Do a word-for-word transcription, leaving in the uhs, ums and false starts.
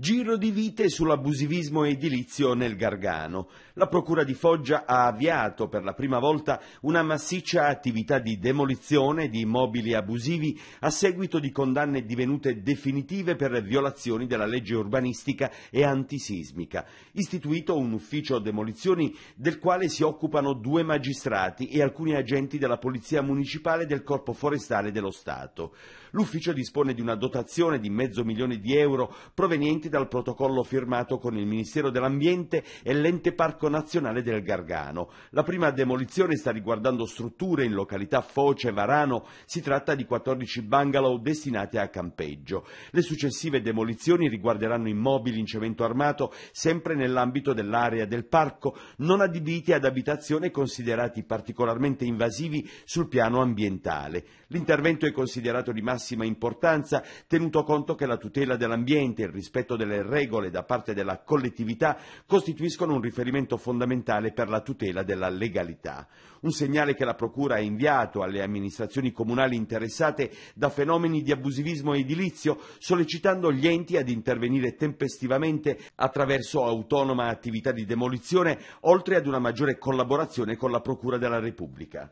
Giro di vite sull'abusivismo edilizio nel Gargano. La Procura di Foggia ha avviato per la prima volta una massiccia attività di demolizione di immobili abusivi a seguito di condanne divenute definitive per violazioni della legge urbanistica e antisismica. Istituito un ufficio demolizioni del quale si occupano due magistrati e alcuni agenti della Polizia Municipale del Corpo Forestale dello Stato. L'ufficio dispone di una dotazione di mezzo milione di euro proveniente dal protocollo firmato con il Ministero dell'Ambiente e l'Ente Parco Nazionale del Gargano. La prima demolizione sta riguardando strutture in località Foce e Varano, si tratta di quattordici bungalow destinati a campeggio. Le successive demolizioni riguarderanno immobili in cemento armato, sempre nell'ambito dell'area del parco, non adibiti ad abitazione considerati particolarmente invasivi sul piano ambientale. L'intervento è considerato di massima importanza, tenuto conto che la tutela dell'ambiente e il rispetto delle regole da parte della collettività costituiscono un riferimento fondamentale per la tutela della legalità. Un segnale che la Procura ha inviato alle amministrazioni comunali interessate da fenomeni di abusivismo edilizio, sollecitando gli enti ad intervenire tempestivamente attraverso autonoma attività di demolizione, oltre ad una maggiore collaborazione con la Procura della Repubblica.